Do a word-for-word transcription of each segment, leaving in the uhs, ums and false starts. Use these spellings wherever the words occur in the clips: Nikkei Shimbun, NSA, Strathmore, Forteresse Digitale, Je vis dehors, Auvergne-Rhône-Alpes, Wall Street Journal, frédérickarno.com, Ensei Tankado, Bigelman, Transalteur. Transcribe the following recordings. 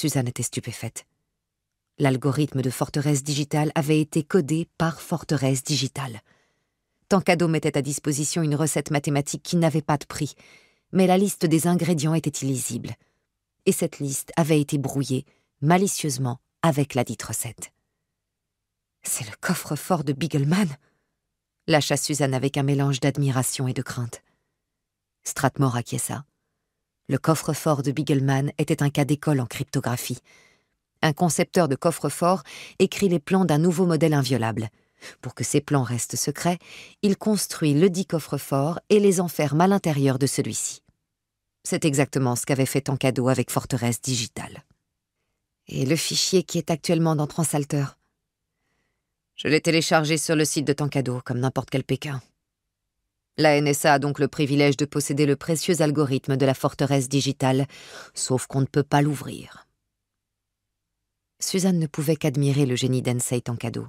Suzanne était stupéfaite. L'algorithme de Forteresse Digitale avait été codé par Forteresse Digitale. Tankado mettait à disposition une recette mathématique qui n'avait pas de prix, mais la liste des ingrédients était illisible. Et cette liste avait été brouillée, malicieusement, avec la dite recette. « C'est le coffre-fort de Bigelman !» lâcha Suzanne avec un mélange d'admiration et de crainte. Strathmore acquiesça. Le coffre-fort de Bigelman était un cas d'école en cryptographie. Un concepteur de coffre-fort écrit les plans d'un nouveau modèle inviolable. Pour que ces plans restent secrets, il construit ledit coffre-fort et les enferme à l'intérieur de celui-ci. C'est exactement ce qu'avait fait Tankado avec Forteresse Digitale. Et le fichier qui est actuellement dans Transalteur? Je l'ai téléchargé sur le site de Tankado, comme n'importe quel Pékin. La N S A a donc le privilège de posséder le précieux algorithme de la Forteresse Digitale, sauf qu'on ne peut pas l'ouvrir. Suzanne ne pouvait qu'admirer le génie d'Ensei Tankado.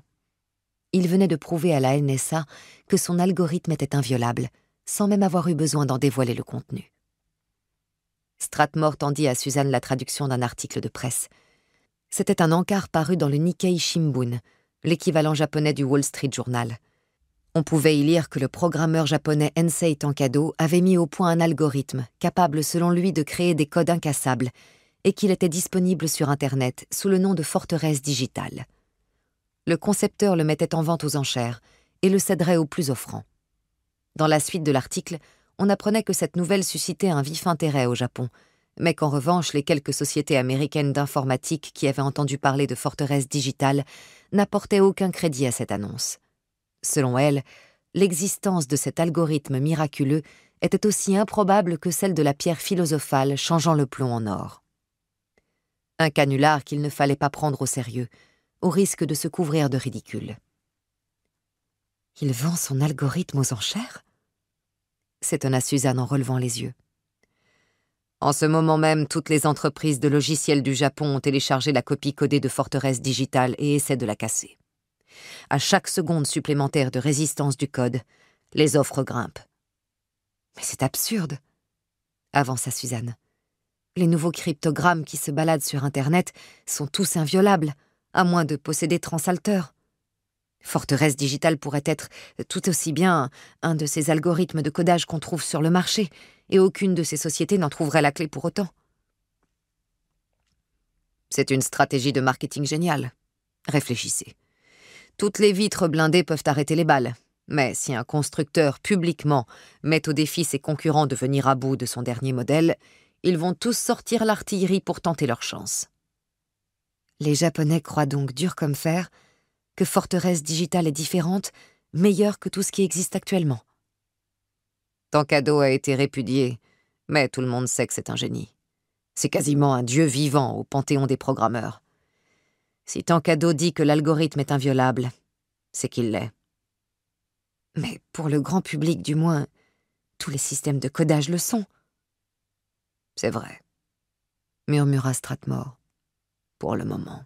Il venait de prouver à la N S A que son algorithme était inviolable, sans même avoir eu besoin d'en dévoiler le contenu. Strathmore tendit à Suzanne la traduction d'un article de presse. C'était un encart paru dans le Nikkei Shimbun, l'équivalent japonais du Wall Street Journal. On pouvait y lire que le programmeur japonais Ensei Tankado avait mis au point un algorithme capable selon lui de créer des codes incassables et qu'il était disponible sur Internet sous le nom de Forteresse Digitale. Le concepteur le mettait en vente aux enchères et le céderait aux plus offrants. Dans la suite de l'article, on apprenait que cette nouvelle suscitait un vif intérêt au Japon, mais qu'en revanche, les quelques sociétés américaines d'informatique qui avaient entendu parler de Forteresse Digitale n'apportaient aucun crédit à cette annonce. Selon elles, l'existence de cet algorithme miraculeux était aussi improbable que celle de la pierre philosophale changeant le plomb en or. Un canular qu'il ne fallait pas prendre au sérieux, au risque de se couvrir de ridicule. « Il vend son algorithme aux enchères ?» s'étonna Suzanne en relevant les yeux. « En ce moment même, toutes les entreprises de logiciels du Japon ont téléchargé la copie codée de Forteresse Digitale et essaient de la casser. À chaque seconde supplémentaire de résistance du code, les offres grimpent. » « Mais c'est absurde !» avança Suzanne. « Les nouveaux cryptogrammes qui se baladent sur Internet sont tous inviolables, à moins de posséder Transalteur. Forteresse Digitale pourrait être tout aussi bien un de ces algorithmes de codage qu'on trouve sur le marché, et aucune de ces sociétés n'en trouverait la clé pour autant. » C'est une stratégie de marketing géniale. Réfléchissez. Toutes les vitres blindées peuvent arrêter les balles, mais si un constructeur publiquement met au défi ses concurrents de venir à bout de son dernier modèle, ils vont tous sortir l'artillerie pour tenter leur chance. Les Japonais croient donc dur comme fer que Forteresse Digitale est différente, meilleure que tout ce qui existe actuellement. Tankado a été répudié, mais tout le monde sait que c'est un génie. C'est quasiment un dieu vivant au panthéon des programmeurs. Si Tankado dit que l'algorithme est inviolable, c'est qu'il l'est. Mais pour le grand public, du moins, tous les systèmes de codage le sont. C'est vrai, murmura Strathmore. Pour le moment.